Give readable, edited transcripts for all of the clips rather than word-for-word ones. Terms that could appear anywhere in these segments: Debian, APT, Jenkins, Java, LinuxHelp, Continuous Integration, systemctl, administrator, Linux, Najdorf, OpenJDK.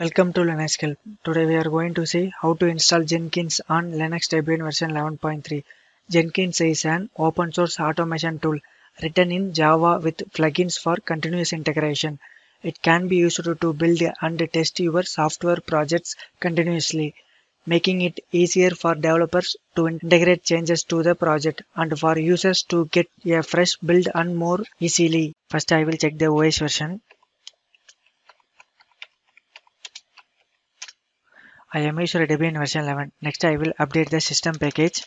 Welcome to LinuxHelp. Today we are going to see how to install Jenkins on Linux Debian version 11.3. Jenkins is an open source automation tool written in Java with plugins for continuous integration. It can be used to build and test your software projects continuously, making it easier for developers to integrate changes to the project and for users to get a fresh build and more easily. First I will check the OS version. I am using Debian version 11. Next, I will update the system package.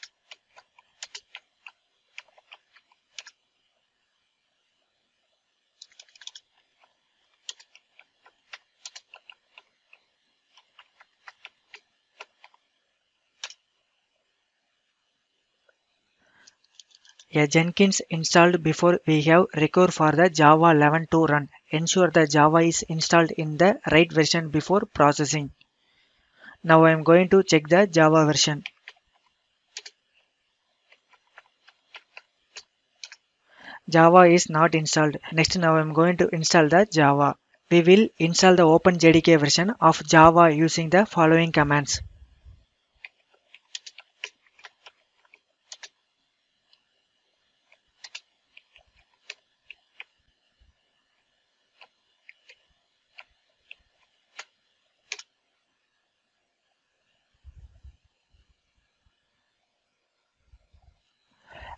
A Jenkins installed before we have record for the Java 11 to run. Ensure the Java is installed in the right version before processing. Now I am going to check the Java version. Java is not installed. Next, now I am going to install the Java. We will install the OpenJDK version of Java using the following commands.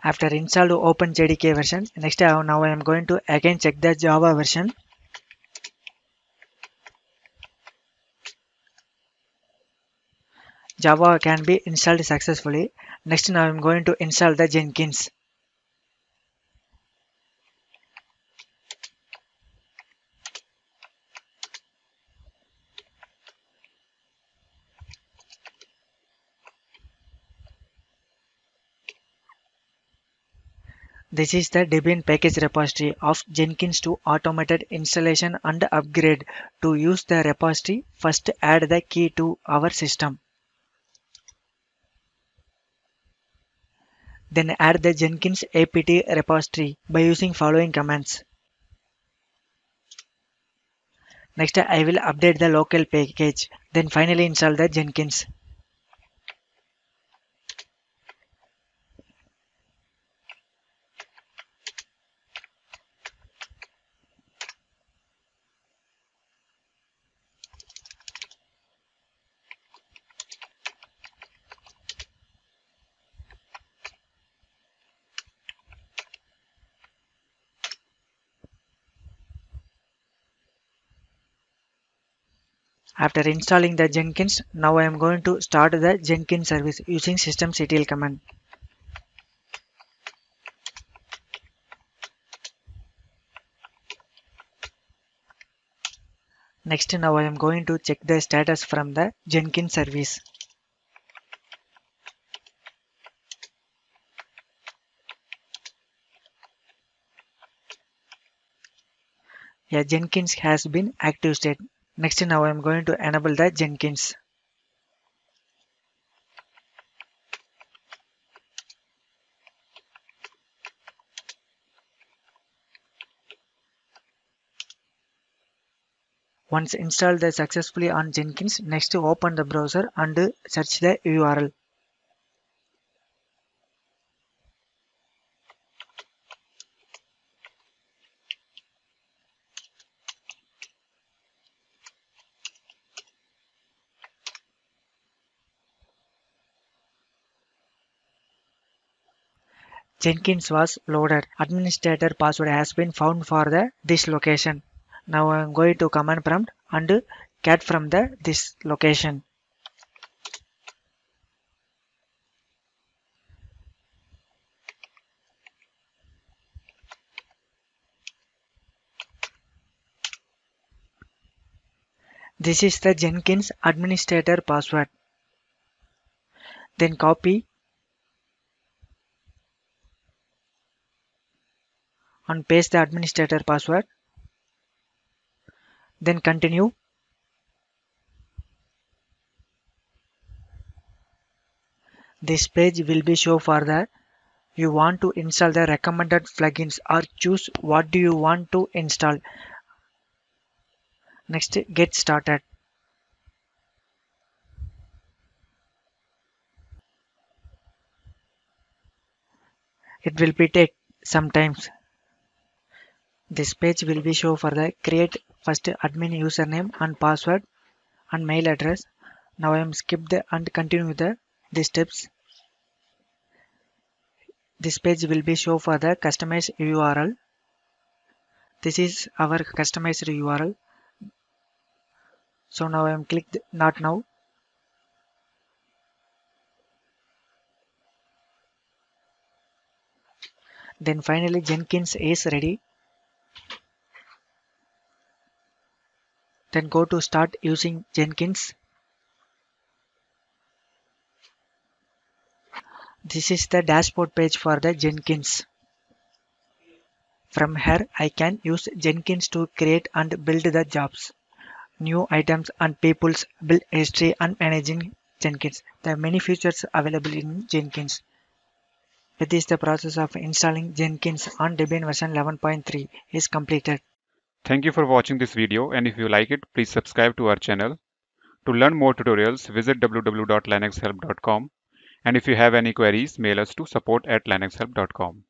After install OpenJDK version, next now I am going to again check the Java version. Java can be installed successfully. Next now I am going to install the Jenkins. This is the Debian package repository of Jenkins to automated installation and upgrade. To use the repository, first add the key to our system. Then add the Jenkins APT repository by using following commands. Next, I will update the local package. Then finally install the Jenkins. After installing the Jenkins, now I am going to start the Jenkins service using systemctl command. Next, now I am going to check the status from the Jenkins service. Yeah, Jenkins has been active state. Next, now I am going to enable the Jenkins. Once installed successfully on Jenkins, next open the browser and search the URL. Jenkins was loaded. Administrator password has been found for this location. Now I am going to command prompt and cat from this location. This is the Jenkins administrator password. Then copy and paste the administrator password, then continue. This page will be shown for you want to install the recommended plugins or choose what do you want to install. Next, get started. it will be take sometimes. This page will be show for the create first admin username and password and mail address. Now I am skip the and continue the steps. This page will be show for the customized URL. This is our customized URL. So now I am clicked not now. Then finally Jenkins is ready. Then go to start using Jenkins. This is the dashboard page for the Jenkins. From here I can use Jenkins to create and build the jobs, new items and people's build history and managing Jenkins. There are many features available in Jenkins. It is the process of installing Jenkins on Debian version 11.3 is completed. Thank you for watching this video, and if you like it, please subscribe to our channel. To learn more tutorials, visit www.linuxhelp.com, and if you have any queries, mail us to support@linuxhelp.com.